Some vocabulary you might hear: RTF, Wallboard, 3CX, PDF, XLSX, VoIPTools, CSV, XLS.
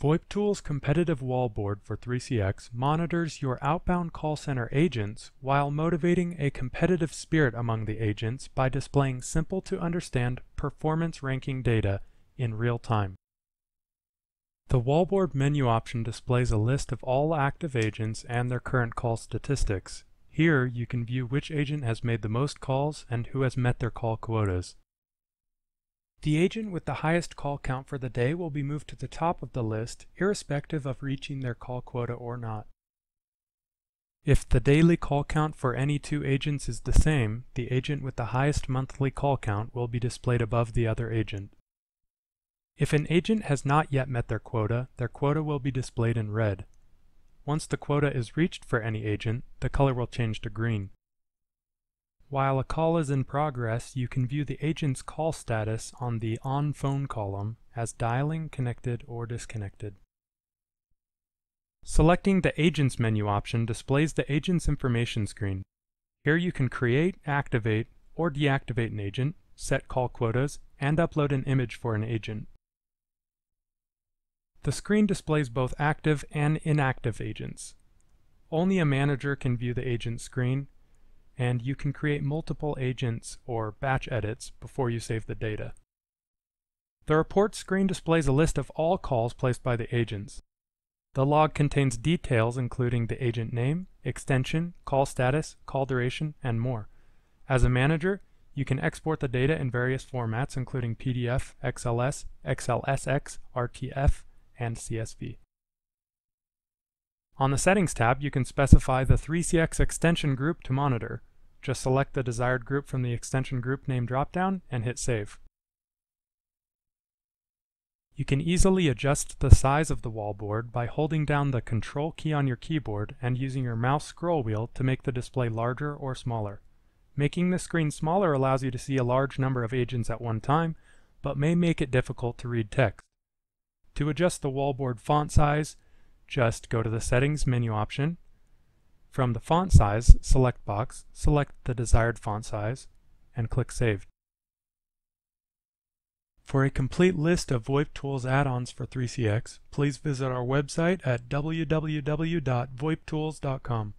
VoIPTools Competitive Wallboard for 3CX monitors your outbound call center agents while motivating a competitive spirit among the agents by displaying simple-to-understand performance ranking data in real time. The wallboard menu option displays a list of all active agents and their current call statistics. Here, you can view which agent has made the most calls and who has met their call quotas. The agent with the highest call count for the day will be moved to the top of the list, irrespective of reaching their call quota or not. If the daily call count for any two agents is the same, the agent with the highest monthly call count will be displayed above the other agent. If an agent has not yet met their quota will be displayed in red. Once the quota is reached for any agent, the color will change to green. While a call is in progress, you can view the agent's call status on the On Phone column as dialing, connected, or disconnected. Selecting the Agents menu option displays the agent's information screen. Here you can create, activate, or deactivate an agent, set call quotas, and upload an image for an agent. The screen displays both active and inactive agents. Only a manager can view the agent screen, and you can create multiple agents or batch edits before you save the data. The report screen displays a list of all calls placed by the agents. The log contains details including the agent name, extension, call status, call duration, and more. As a manager, you can export the data in various formats including PDF, XLS, XLSX, RTF, and CSV. On the Settings tab, you can specify the 3CX extension group to monitor. Just select the desired group from the Extension Group Name dropdown and hit Save. You can easily adjust the size of the wallboard by holding down the Control key on your keyboard and using your mouse scroll wheel to make the display larger or smaller. Making the screen smaller allows you to see a large number of agents at one time, but may make it difficult to read text. To adjust the wallboard font size, just go to the Settings menu option. From the Font Size select box, select the desired font size, and click Save. For a complete list of VoIPTools add-ons for 3CX, please visit our website at www.voiptools.com.